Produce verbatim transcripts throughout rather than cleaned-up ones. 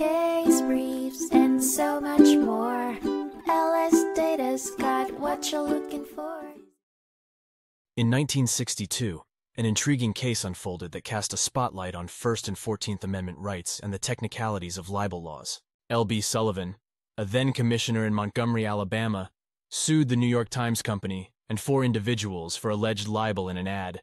case briefs, and so much more. LSData's got what you're looking for. In nineteen sixty-two, an intriguing case unfolded that cast a spotlight on First and Fourteenth Amendment rights and the technicalities of libel laws. L B Sullivan, a then-commissioner in Montgomery, Alabama, sued the New York Times Company and four individuals for alleged libel in an ad,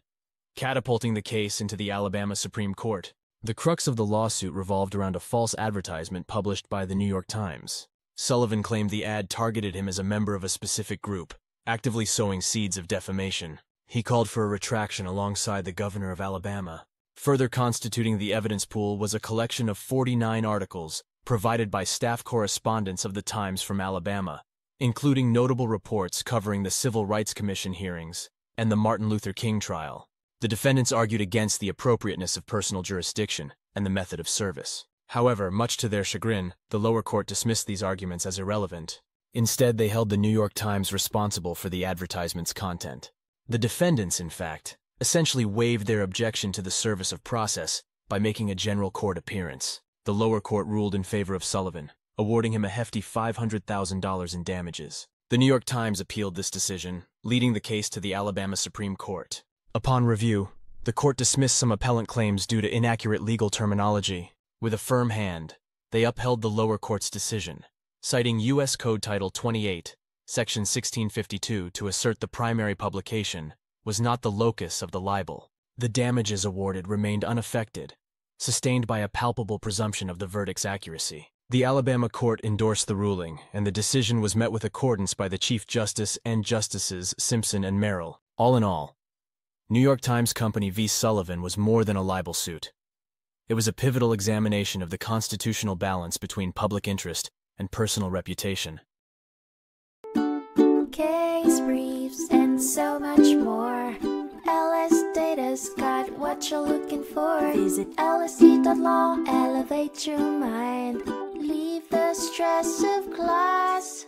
catapulting the case into the Alabama Supreme Court. The crux of the lawsuit revolved around a false advertisement published by the New York Times. Sullivan claimed the ad targeted him as a member of a specific group, actively sowing seeds of defamation. He called for a retraction alongside the governor of Alabama. Further constituting the evidence pool was a collection of forty-nine articles provided by staff correspondents of the Times from Alabama, including notable reports covering the Civil Rights Commission hearings and the Martin Luther King trial. The defendants argued against the appropriateness of personal jurisdiction and the method of service. However, much to their chagrin, the lower court dismissed these arguments as irrelevant. Instead, they held the New York Times responsible for the advertisement's content. The defendants, in fact, essentially waived their objection to the service of process by making a general court appearance. The lower court ruled in favor of Sullivan, awarding him a hefty five hundred thousand dollars in damages. The New York Times appealed this decision, leading the case to the Alabama Supreme Court. Upon review, the court dismissed some appellant claims due to inaccurate legal terminology. With a firm hand, they upheld the lower court's decision, citing U S Code Title twenty-eight, Section sixteen fifty-two to assert the primary publication was not the locus of the libel. The damages awarded remained unaffected, sustained by a palpable presumption of the verdict's accuracy. The Alabama court endorsed the ruling, and the decision was met with accordance by the Chief Justice and Justices Simpson and Merrill. All in all, New York Times Company v. Sullivan was more than a libel suit. It was a pivotal examination of the constitutional balance between public interest and personal reputation. Case briefs and so much more. LSData's got what you're looking for. Visit L S D dot law, elevate your mind, leave the stress of class.